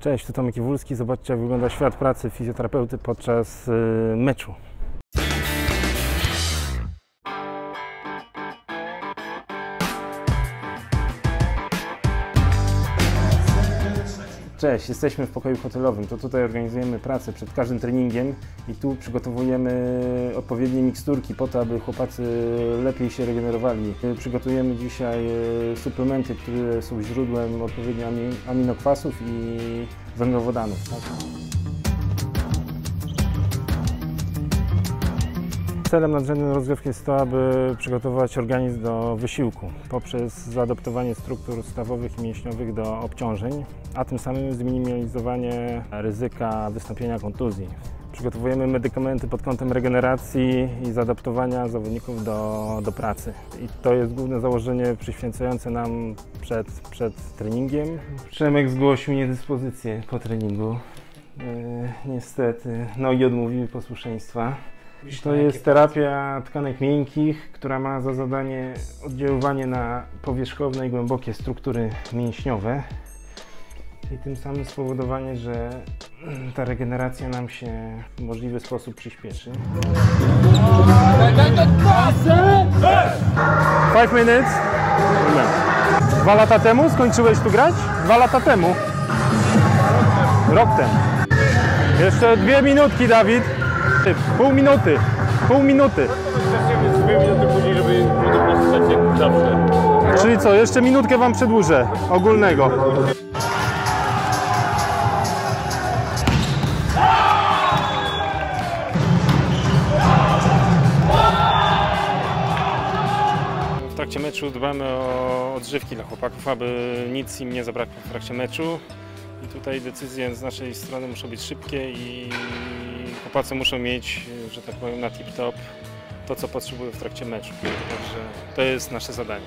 Cześć, tu Tomek Iwulski. Zobaczcie, jak wygląda świat pracy fizjoterapeuty podczas meczu. Cześć, jesteśmy w pokoju hotelowym. To tutaj organizujemy pracę przed każdym treningiem i tu przygotowujemy odpowiednie miksturki po to, aby chłopacy lepiej się regenerowali. Przygotujemy dzisiaj suplementy, które są źródłem odpowiednio aminokwasów i węglowodanów. Celem nadrzędnym rozgrywki jest to, aby przygotować organizm do wysiłku poprzez zaadaptowanie struktur stawowych i mięśniowych do obciążeń, a tym samym zminimalizowanie ryzyka wystąpienia kontuzji. Przygotowujemy medykamenty pod kątem regeneracji i zaadaptowania zawodników do pracy. I to jest główne założenie przyświęcające nam przed treningiem. Przemek zgłosił niedyspozycję po treningu. Niestety nogi odmówiły posłuszeństwa. To jest terapia tkanek miękkich, która ma za zadanie oddziaływanie na powierzchowne i głębokie struktury mięśniowe i tym samym spowodowanie, że ta regeneracja nam się w możliwy sposób przyspieszy. 5 minutes. 2 lata temu skończyłeś tu grać? 2 lata temu. Rok temu. Jeszcze 2 minutki, Dawid. Pół minuty. Zaczniemy 2 minuty później, żeby podobno stać jak zawsze. Czyli co, jeszcze minutkę wam przedłużę ogólnego. W trakcie meczu dbamy o odżywki dla chłopaków, aby nic im nie zabrakło w trakcie meczu. I tutaj decyzje z naszej strony muszą być szybkie i chłopacy muszą mieć, że tak powiem, na tip-top to, co potrzebują w trakcie meczu. Także to jest nasze zadanie.